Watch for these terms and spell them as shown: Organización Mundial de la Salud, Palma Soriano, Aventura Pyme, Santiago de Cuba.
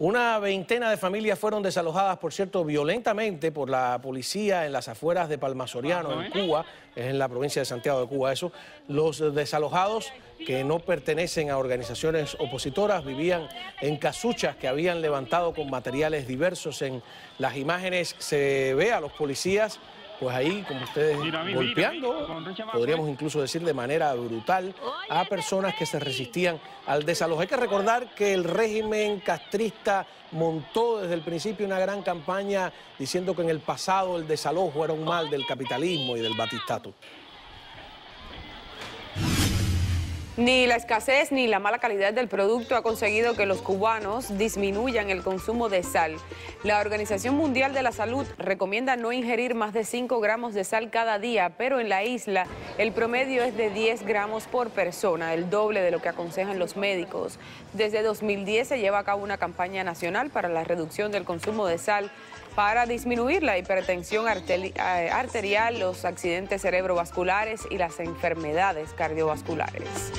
Una veintena de familias fueron desalojadas, por cierto, violentamente por la policía en las afueras de Palma Soriano, en Cuba, es en la provincia de Santiago de Cuba eso. Los desalojados, que no pertenecen a organizaciones opositoras, vivían en casuchas que habían levantado con materiales diversos. En las imágenes se ve a los policías, pues ahí, como ustedes, golpeando, podríamos incluso decir de manera brutal, a personas que se resistían al desalojo. Hay que recordar que el régimen castrista montó desde el principio una gran campaña diciendo que en el pasado el desalojo era un mal del capitalismo y del batistato. Ni la escasez ni la mala calidad del producto ha conseguido que los cubanos disminuyan el consumo de sal. La Organización Mundial de la Salud recomienda no ingerir más de 5 gramos de sal cada día, pero en la isla el promedio es de 10 gramos por persona, el doble de lo que aconsejan los médicos. Desde 2010 se lleva a cabo una campaña nacional para la reducción del consumo de sal, para disminuir la hipertensión arterial, los accidentes cerebrovasculares y las enfermedades cardiovasculares.